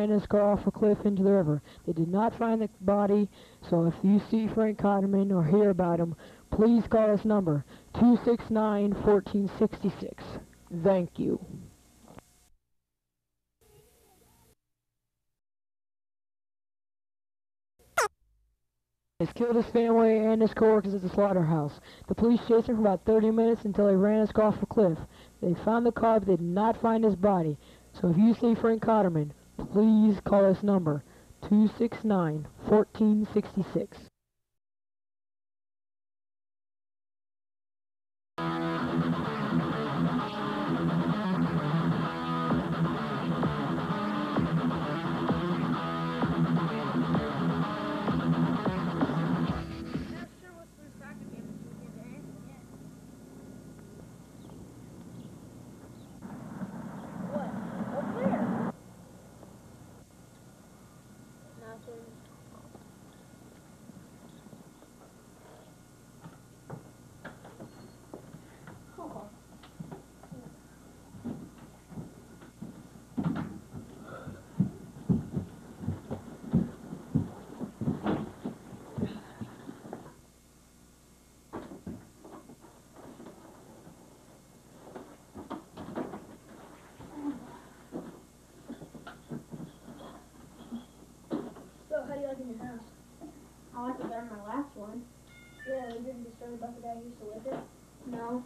ran his car off a cliff into the river. They did not find the body, so if you see Frank Cotterman or hear about him, please call this number, 269-1466. Thank you. He's killed his family and his coworkers at the slaughterhouse. The police chased him for about 30 minutes until he ran his car off a cliff. They found the car, but they did not find his body. So if you see Frank Cotterman, please call this number, 269-1466. In your house. I like it better than my last one. Yeah, they didn't disturb about the guy who used to live there? No.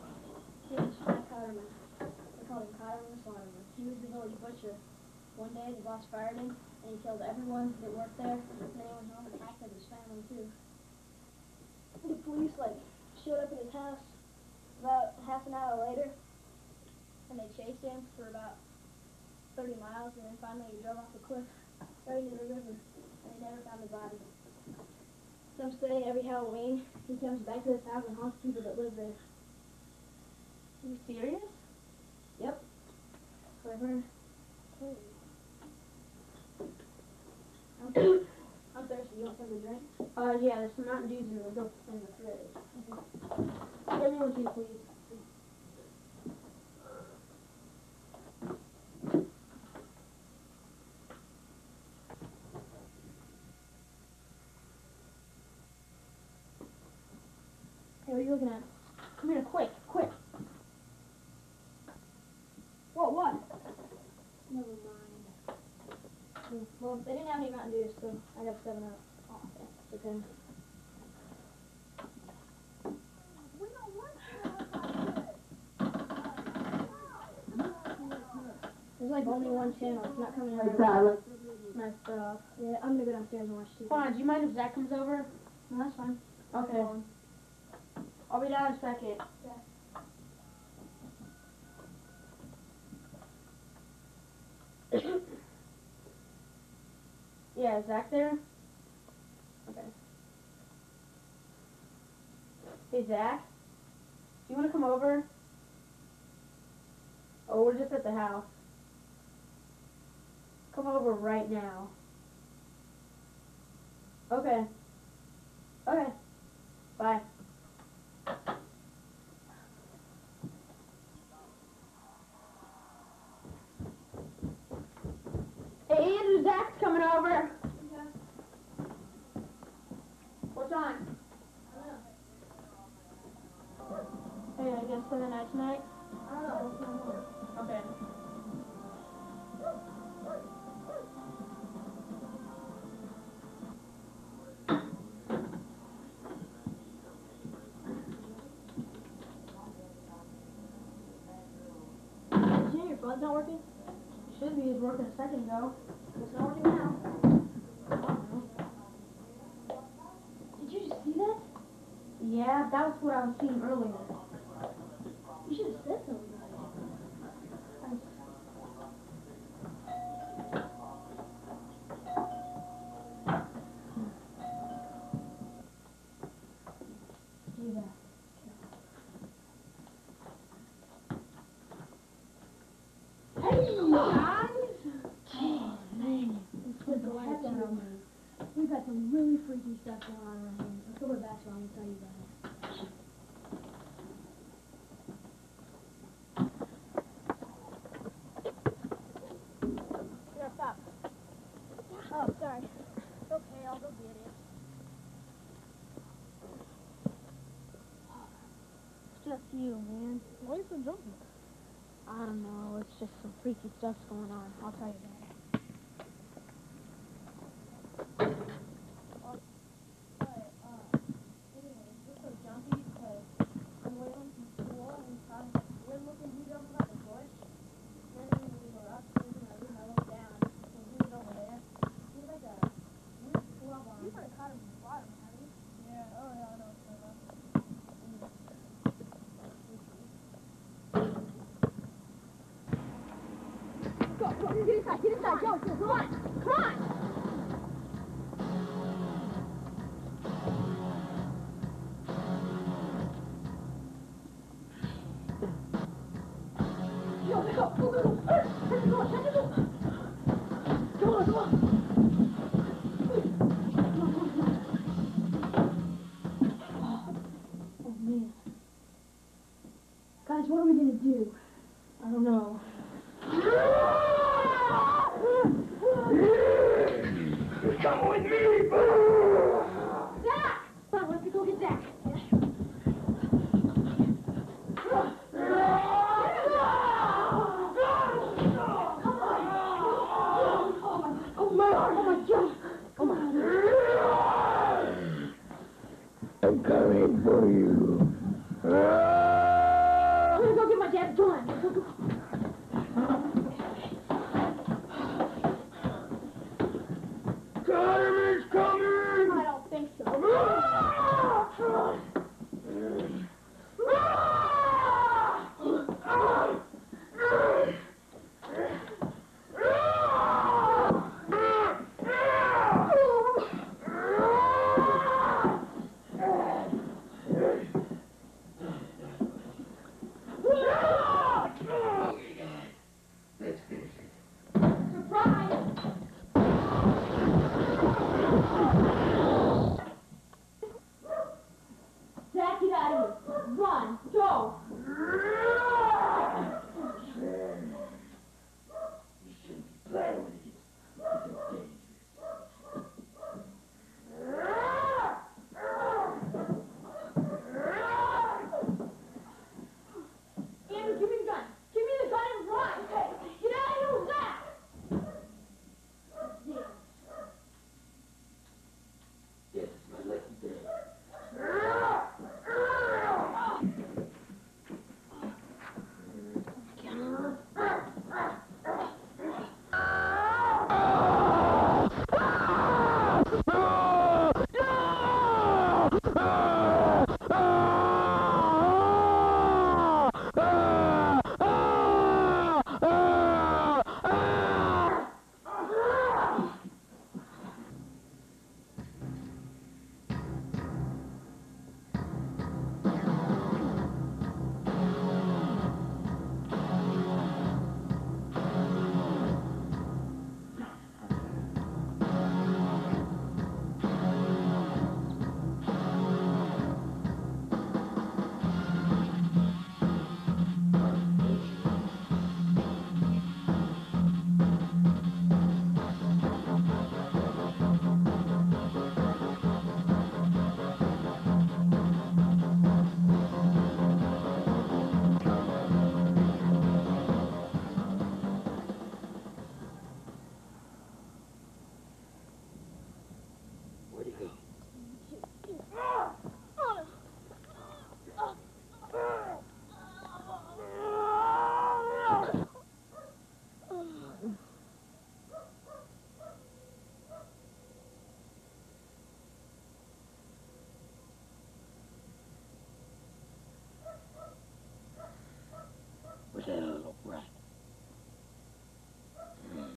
He was Frank Cotterman. They called him Cotterman Slaughterman. He was the village butcher. One day, the boss fired him, and he killed everyone that worked there, and then he went home and hacked at his family, too. The police, showed up at his house about half an hour later, and they chased him for about 30 miles, and then finally he drove off a cliff right into the river. They never found the body. Some say every Halloween he comes back to this house and haunts people that live there. Are you serious? Yep. Clever. I'm thirsty. You want something to drink? Yeah, there's some Mountain Dews in the fridge. Mm-hmm. Give me one too, please. What are you looking at? Come here, quick, quick. Whoa, what? Never mind. Well, they didn't have any Mountain Dew, so I got 7 Up. Oh, okay. It's okay. There's only one channel. It's not coming out of the messed up. Yeah, I'm gonna go downstairs and watch TV. Hold on, do you mind if Zach comes over? No, that's fine. Okay. I'll be down in a second. Yeah. Yeah, is Zach there? Okay. Hey, Zach? Do you want to come over? Oh, we're just at the house. Come over right now. Okay. Okay. Bye. Hey, Andrew, Zach's coming over. Okay. What's on? Hey, I guess for the night tonight? I don't know. Okay. It's not working? It should be. It's working a second ago. It's not working now. Did you just see that? Yeah, that was what I was seeing earlier. You should have said something. We've got some really freaky stuff going on around here. Let's go to the bathroom and tell you guys. Here, stop. Oh, sorry. It's okay, I'll go get it. It's just you, man. Why are you so jumpy? I don't know, it's just some freaky stuff's going on. I'll tell you that. Get inside, yo, come on, come on! I'm coming for you.